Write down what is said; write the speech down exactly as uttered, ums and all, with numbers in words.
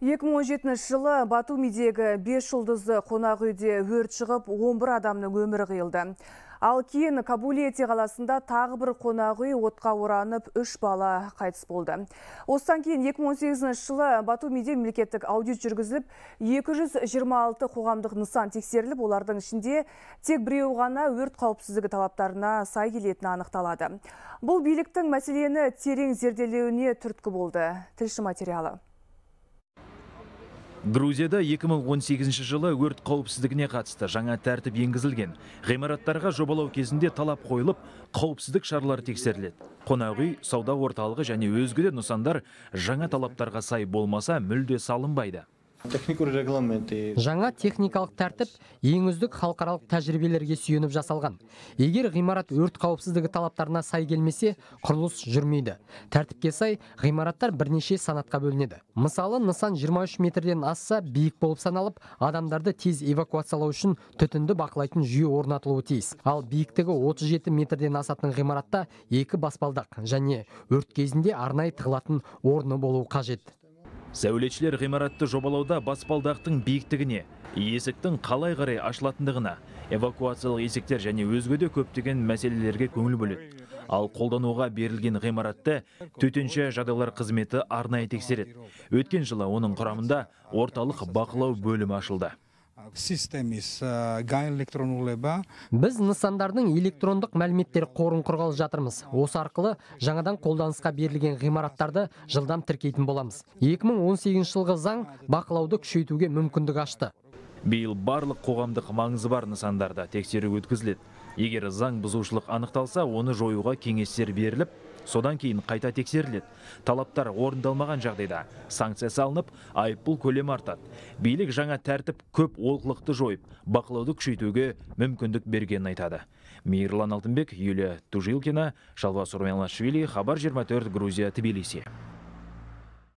екі мың он жетінші жылы Батумидегі беш жұлдызды қонақ үйде өрт шығып, он бір адамның өмірі қиылды. Ал кейін Кобулети қаласында тағы бір қонақ үй отқа оранып, үш бала қайтыс болды. Осыдан кейін екі мың он сегізінші жылы Батумиде мемлекеттік аудит жүргізіліп, екі жүз жиырма алты қоғамдық нысан тексеріліп, олардың ішінде тек біреуі ғана өрт қауіпсіздігі талаптарына сай келетіні анықталады. Бұл биліктің мәселені терең зерделеуіне түрткі болды. Тілші материалы. Грузияда екі мың он сегізінші жылы өрт қауіпсіздігіне қатысты жаңа тәртіп енгізілген. Ғимараттарға жобалау кезінде талап қойылып, қауіпсіздік шаралары тексеріледі. Қонақ үй, сауда орталығы және өзге де нысандар жаңа талаптарға сай болмаса мүлде салынбайды. Жаңа техникалық тәртіп ең үздік халықаралық тәжірибелерге сүйеніп жасалған. Егер ғимарат өрт қауіпсіздігі талаптарына сай келмесе, құрылыс жүрмейді. Тәртіпке сай ғимараттар бірнеше санатқа бөлінеді. Мысалы, нысан жиырма үш метрден асса биік болып саналып, адамдарды тез эвакуациялау үшін түтінді бақылайтын жүйе орнатылуы тиіс. Ал биіктігі отыз жеті метрден асатын ғимаратта екі баспалдақ және өрт кезінде арнайы тығылатын орны болуы қажет. Сәулетшілер ғимаратты жобалауда баспалдақтың биіктігіне, есіктің қалай қарай ашылатындығына, эвакуациялық есіктер және өзге де көптеген мәселелерге көңіл бөледі. Ал қолдануға берілген ғимаратты төтенше жағдайлар қызметі арнайы тексереді. Өткен жылы оның құрамында орталық бақылау бөлімі ашылды. Біз нысандардың электрондық мәліметтер қорын құрғалы жатырмыз. Осы арқылы жаңадан қолданысқа берілген ғимараттарды жылдам тіркейтін боламыз. екі мың он сегізінші жылғы заң бақылауды күшейтуге мүмкіндік ашты. Биыл барлық қоғамдық маңызы бар нысандарда тексеру өткізіледі. Егер заң бұзушылық анықталса, оны жоюға кеңестер беріліп, содан кейін қайта тексеріледі. Талаптар орындалмаған жағдайда санкция салынып, айыппұл көлемі артады. Билік жаңа тәртіп көп олқылықты жойып, бақылауды күшейтуге мүмкіндік бергенін айтады. Мейірлан Алтынбек, Юлия Тужилкина, Шалва Сурменлашвили, Хабар жиырма төрт, Грузия, Тбилиси.